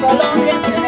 Colombia.